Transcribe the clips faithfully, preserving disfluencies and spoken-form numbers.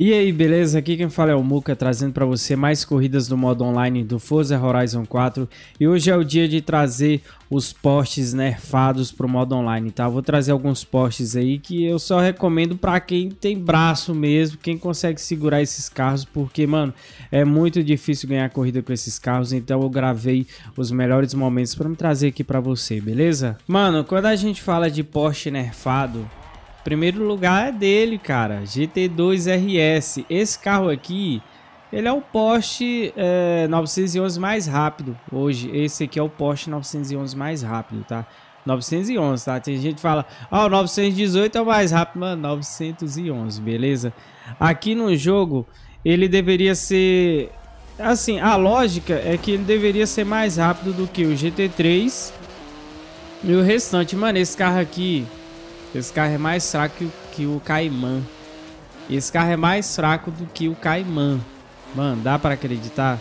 E aí, beleza? Aqui quem fala é o Muca, trazendo para você mais corridas do modo online do Forza Horizon quatro. E hoje é o dia de trazer os Porsches nerfados pro modo online, tá? Vou trazer alguns Porsches aí que eu só recomendo para quem tem braço mesmo, quem consegue segurar esses carros, porque, mano, é muito difícil ganhar corrida com esses carros, então eu gravei os melhores momentos para me trazer aqui para você, beleza? Mano, quando a gente fala de Porsche nerfado, primeiro lugar é dele, cara, G T dois R S. Esse carro aqui, ele é o Porsche é, novecentos e onze mais rápido hoje. Esse aqui é o Porsche novecentos e onze mais rápido, tá? novecentos e onze, tá? Tem gente que fala, ah, o novecentos e dezoito é o mais rápido, mano, novecentos e onze, beleza? Aqui no jogo, ele deveria ser, assim, a lógica é que ele deveria ser mais rápido do que o G T três e o restante. Mano, esse carro aqui... Esse carro é mais fraco que o, que o Cayman. Esse carro é mais fraco do que o Cayman. Mano, dá pra acreditar?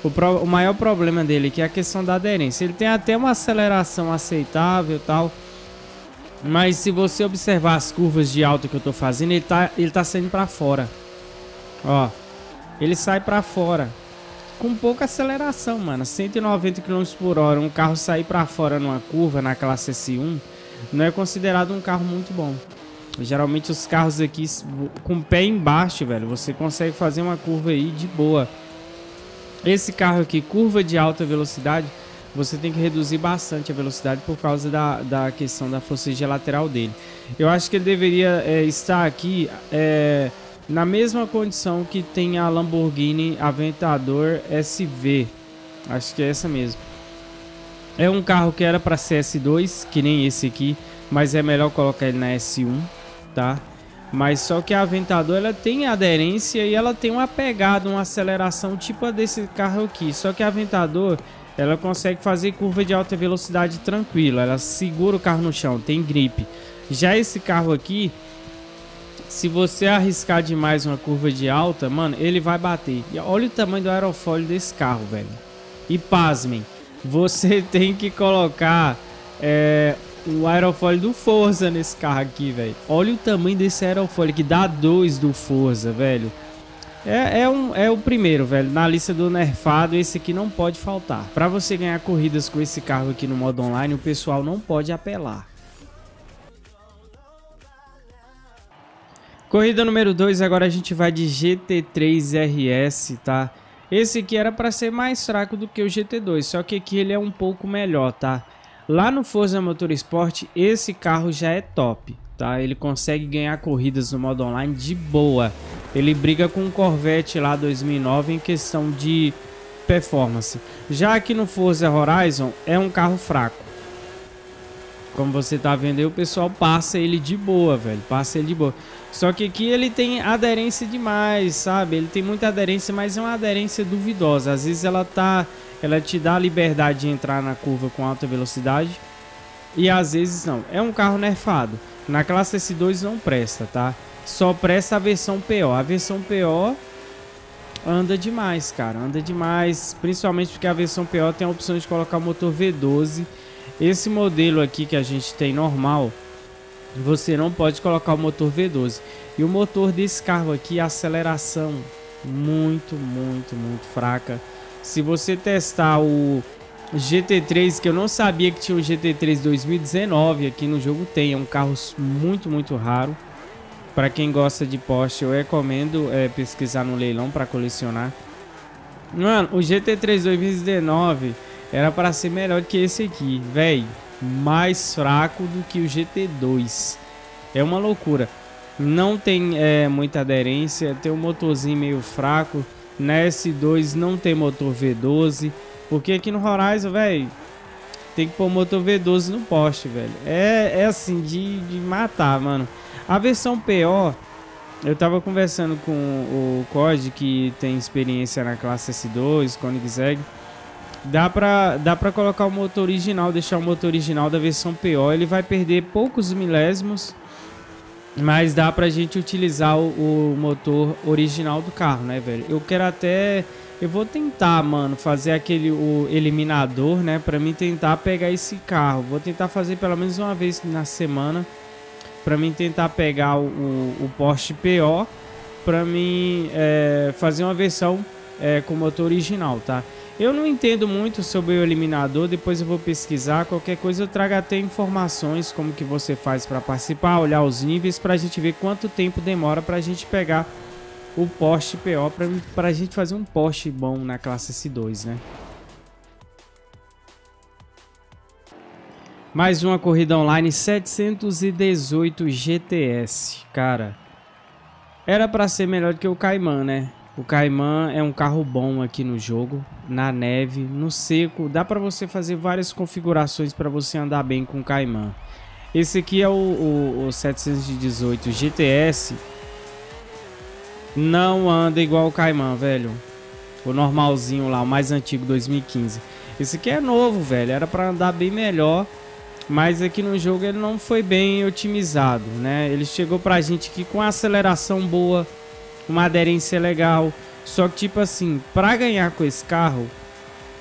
O, pro, o maior problema dele aqui é a questão da aderência. Ele tem até uma aceleração aceitável e tal. Mas se você observar as curvas de alta que eu tô fazendo, ele tá, ele tá saindo pra fora. Ó, ele sai pra fora. Com pouca aceleração, mano. cento e noventa quilômetros por hora. Um carro sair pra fora numa curva, na classe S um... não é considerado um carro muito bom. Geralmente os carros aqui com o pé embaixo, velho, você consegue fazer uma curva aí de boa. Esse carro aqui, curva de alta velocidade, você tem que reduzir bastante a velocidade por causa da, da questão da forceja lateral dele. Eu acho que ele deveria é, estar aqui é, na mesma condição que tem a Lamborghini Aventador S V. Acho que é essa mesmo. É um carro que era para ser S dois, que nem esse aqui, mas é melhor colocar ele na S um, tá? Mas só que a Aventador, ela tem aderência e ela tem uma pegada, uma aceleração tipo a desse carro aqui. Só que a Aventador, ela consegue fazer curva de alta velocidade tranquila, ela segura o carro no chão, tem grip. Já esse carro aqui, se você arriscar demais uma curva de alta, mano, ele vai bater. E olha o tamanho do aerofólio desse carro, velho. E pasmem, você tem que colocar é, o aerofólio do Forza nesse carro aqui, velho. Olha o tamanho desse aerofólio, que dá dois do Forza, velho. É, é, um, é o primeiro, velho. Na lista do nerfado, esse aqui não pode faltar. Para você ganhar corridas com esse carro aqui no modo online, o pessoal não pode apelar. Corrida número dois, agora a gente vai de G T três R S, tá? Esse aqui era para ser mais fraco do que o G T dois, só que aqui ele é um pouco melhor, tá? Lá no Forza Motorsport, esse carro já é top, tá? Ele consegue ganhar corridas no modo online de boa. Ele briga com o Corvette lá dois mil e nove em questão de performance. Já aqui no Forza Horizon, é um carro fraco. Como você tá vendo aí, o pessoal passa ele de boa, velho. Passa ele de boa. Só que aqui ele tem aderência demais, sabe? Ele tem muita aderência, mas é uma aderência duvidosa. Às vezes ela tá, ela te dá a liberdade de entrar na curva com alta velocidade. E às vezes não. É um carro nerfado. Na classe S dois não presta, tá? Só presta a versão P O. A versão P O anda demais, cara. Anda demais. Principalmente porque a versão P O tem a opção de colocar o motor V doze. Esse modelo aqui que a gente tem normal, você não pode colocar o motor V doze. E o motor desse carro aqui, a aceleração muito, muito, muito fraca. Se você testar o G T três, que eu não sabia que tinha o G T três dois mil e dezenove, aqui no jogo tem. É um carro muito, muito raro. Para quem gosta de Porsche, eu recomendo é, pesquisar no leilão para colecionar. Mano, o G T três dois mil e dezenove... era para ser melhor que esse aqui, velho. Mais fraco do que o G T dois. É uma loucura. Não tem é, muita aderência. Tem um motorzinho meio fraco. Na S dois não tem motor V doze. Porque aqui no Horizon, velho, tem que pôr motor V doze no Porsche, velho. É, é assim, de, de matar, mano. A versão P O... eu tava conversando com o Cod, que tem experiência na classe S dois, Koenigsegg. Dá pra, dá pra colocar o motor original, deixar o motor original da versão P O. Ele vai perder poucos milésimos, mas dá pra gente utilizar o, o motor original do carro, né, velho? Eu quero até... eu vou tentar, mano, fazer aquele o eliminador, né? Pra mim tentar pegar esse carro. Vou tentar fazer pelo menos uma vez na semana. Pra mim tentar pegar o, o, o Porsche P O para mim é, fazer uma versão é, com motor original, tá? Eu não entendo muito sobre o eliminador, depois eu vou pesquisar, qualquer coisa eu trago até informações como que você faz para participar, olhar os níveis para a gente ver quanto tempo demora para a gente pegar o Porsche P O, para a gente fazer um Porsche bom na classe S dois, né? Mais uma corrida online, setecentos e dezoito G T S, cara, era para ser melhor do que o Cayman, né? O Cayman é um carro bom aqui no jogo, na neve, no seco, dá para você fazer várias configurações para você andar bem com o Cayman. Esse aqui é o, o, o setecentos e dezoito G T S, não anda igual o Cayman, velho, o normalzinho lá, o mais antigo, dois mil e quinze. Esse aqui é novo, velho, era para andar bem melhor, mas aqui no jogo ele não foi bem otimizado, né? Ele chegou pra gente aqui com aceleração boa, uma aderência legal, só que tipo assim, para ganhar com esse carro,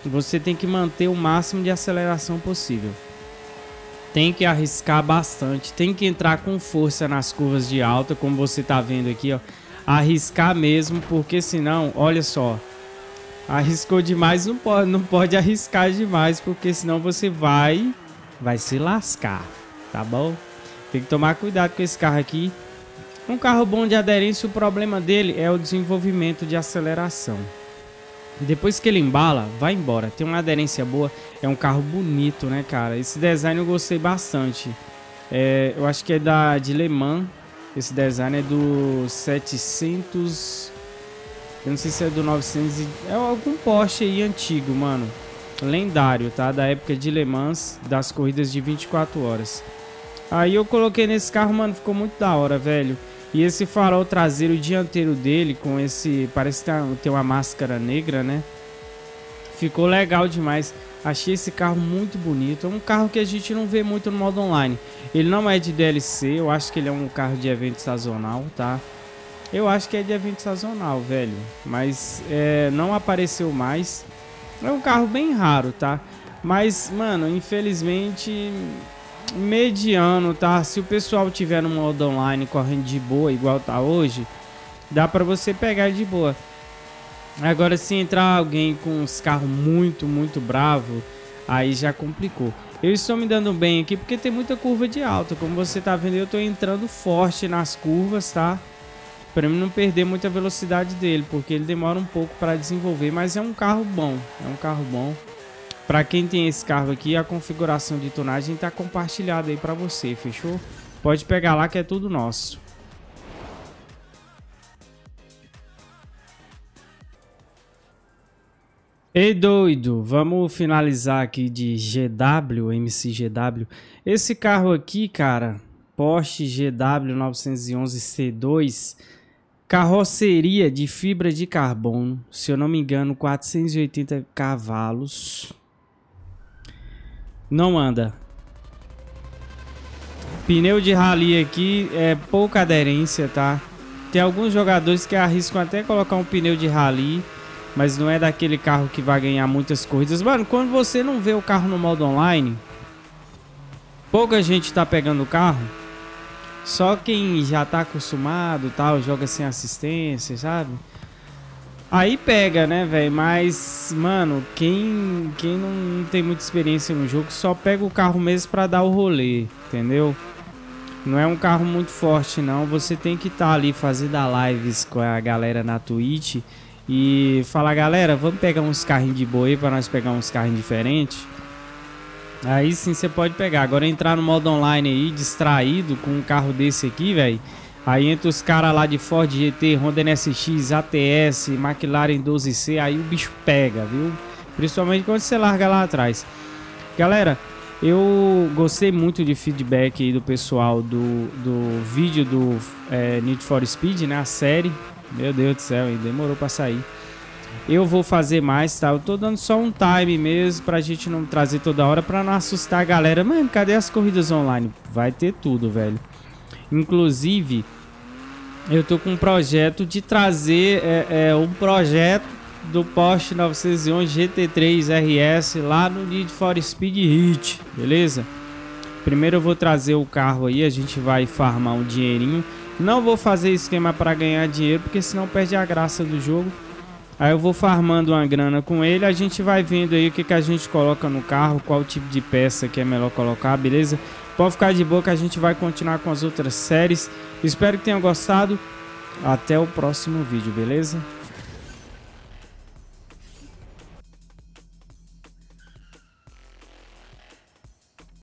você tem que manter o máximo de aceleração possível. Tem que arriscar bastante, tem que entrar com força nas curvas de alta, como você tá vendo aqui, ó. Arriscar mesmo, porque senão, olha só, arriscou demais, não pode, não pode arriscar demais, porque senão você vai, vai se lascar, tá bom? Tem que tomar cuidado com esse carro aqui. Um carro bom de aderência, o problema dele é o desenvolvimento de aceleração. Depois que ele embala, vai embora. Tem uma aderência boa, é um carro bonito, né, cara? Esse design eu gostei bastante. É, eu acho que é da, de Le Mans. Esse design é do setecentos... Eu não sei se é do novecentos... É algum Porsche aí antigo, mano. Lendário, tá? Da época de Le Mans, das corridas de vinte e quatro horas. Aí eu coloquei nesse carro, mano, ficou muito da hora, velho. E esse farol traseiro dianteiro dele, com esse... Parece que tem uma máscara negra, né? Ficou legal demais. Achei esse carro muito bonito. É um carro que a gente não vê muito no modo online. Ele não é de D L C. Eu acho que ele é um carro de evento sazonal, tá? Eu acho que é de evento sazonal, velho. Mas é, não apareceu mais. É um carro bem raro, tá? Mas, mano, infelizmente... mediano, tá? Se o pessoal tiver no modo online correndo de boa, igual tá hoje, dá pra você pegar de boa. Agora, se entrar alguém com os carros muito, muito bravo, aí já complicou. Eu estou me dando bem aqui porque tem muita curva de alta. Como você tá vendo, eu tô entrando forte nas curvas, tá? Pra mim não perder muita velocidade dele, porque ele demora um pouco pra desenvolver, mas é um carro bom, é um carro bom. Para quem tem esse carro aqui, a configuração de tonagem tá compartilhada aí para você, fechou? Pode pegar lá que é tudo nosso. Ei, doido! Vamos finalizar aqui de G W, M C G W. Esse carro aqui, cara, Porsche G W novecentos e onze C dois, carroceria de fibra de carbono, se eu não me engano, quatrocentos e oitenta cavalos. Não anda. Pneu de rally aqui é pouca aderência, tá? Tem alguns jogadores que arriscam até colocar um pneu de rally, mas não é daquele carro que vai ganhar muitas corridas. Mano, quando você não vê o carro no modo online, pouca gente tá pegando o carro. Só quem já tá acostumado, tal, joga sem assistência, sabe? Aí pega, né, velho? Mas, mano, quem, quem não tem muita experiência no jogo só pega o carro mesmo pra dar o rolê, entendeu? Não é um carro muito forte, não. Você tem que estar ali fazendo lives com a galera na Twitch e falar, galera, vamos pegar uns carrinhos de boi pra nós pegar uns carrinhos diferentes. Aí sim você pode pegar. Agora entrar no modo online aí, distraído com um carro desse aqui, velho. Aí entra os caras lá de Ford G T, Honda N S X, A T S, McLaren doze C, aí o bicho pega, viu? Principalmente quando você larga lá atrás. Galera, eu gostei muito de feedback aí do pessoal do, do vídeo do é, Need for Speed, né? A série. Meu Deus do céu, hein? Demorou pra sair. Eu vou fazer mais, tá? Eu tô dando só um time mesmo pra gente não trazer toda hora, pra não assustar a galera. Mano, cadê as corridas online? Vai ter tudo, velho. Inclusive, eu tô com um projeto de trazer é, é, um projeto do Porsche novecentos e onze G T três R S lá no Need for Speed Heat, beleza? Primeiro eu vou trazer o carro aí, a gente vai farmar um dinheirinho. Não vou fazer esquema para ganhar dinheiro, porque senão perde a graça do jogo. Aí eu vou farmando uma grana com ele, a gente vai vendo aí o que, que a gente coloca no carro, qual tipo de peça que é melhor colocar, beleza? Pode ficar de boa que a gente vai continuar com as outras séries. Espero que tenham gostado. Até o próximo vídeo, beleza?